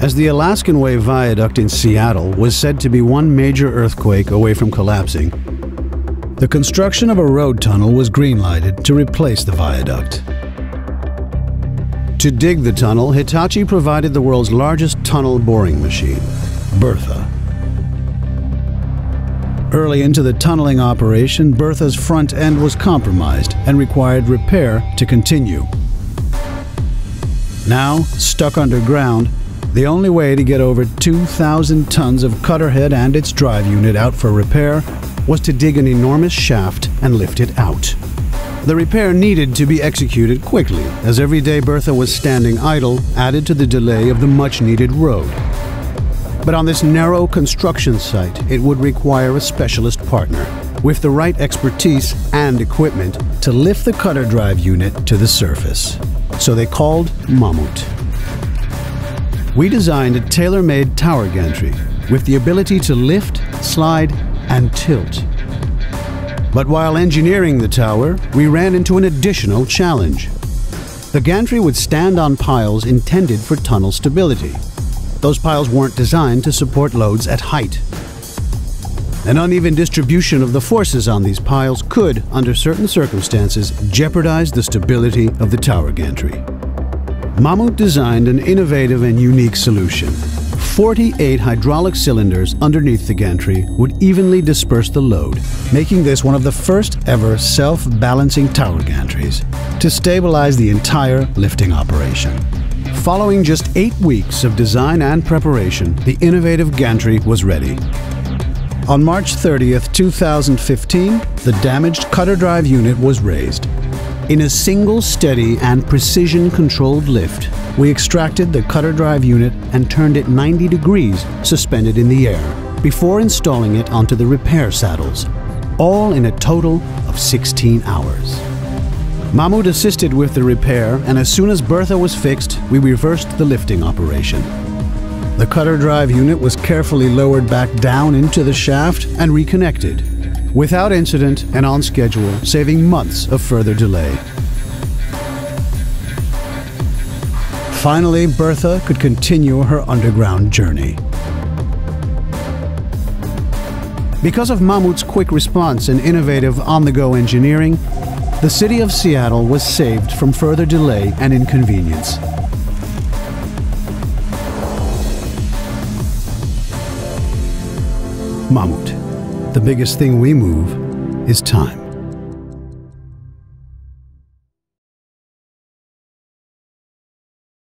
As the Alaskan Way Viaduct in Seattle was said to be one major earthquake away from collapsing, the construction of a road tunnel was greenlighted to replace the viaduct. To dig the tunnel, Hitachi provided the world's largest tunnel boring machine, Bertha. Early into the tunneling operation, Bertha's front end was compromised and required repair to continue. Now, stuck underground, the only way to get over 2,000 tons of cutterhead and its drive unit out for repair was to dig an enormous shaft and lift it out. The repair needed to be executed quickly, as every day Bertha was standing idle added to the delay of the much-needed road. But on this narrow construction site, it would require a specialist partner with the right expertise and equipment to lift the cutter drive unit to the surface. So they called Mammoet. We designed a tailor-made tower gantry with the ability to lift, slide, and tilt. But while engineering the tower, we ran into an additional challenge. The gantry would stand on piles intended for tunnel stability. Those piles weren't designed to support loads at height. An uneven distribution of the forces on these piles could, under certain circumstances, jeopardize the stability of the tower gantry. Mammoet designed an innovative and unique solution. 48 hydraulic cylinders underneath the gantry would evenly disperse the load, making this one of the first ever self-balancing tower gantries to stabilize the entire lifting operation. Following just 8 weeks of design and preparation, the innovative gantry was ready. On March 30th, 2015, the damaged cutter drive unit was raised. In a single steady and precision-controlled lift, we extracted the cutter drive unit and turned it 90 degrees, suspended in the air, before installing it onto the repair saddles, all in a total of 16 hours. Mammoet assisted with the repair, and as soon as Bertha was fixed, we reversed the lifting operation. The cutter drive unit was carefully lowered back down into the shaft and reconnected, without incident and on schedule, saving months of further delay. Finally, Bertha could continue her underground journey. Because of Mammoet's quick response and innovative on-the-go engineering, the city of Seattle was saved from further delay and inconvenience. Mammoet. The biggest thing we move is time.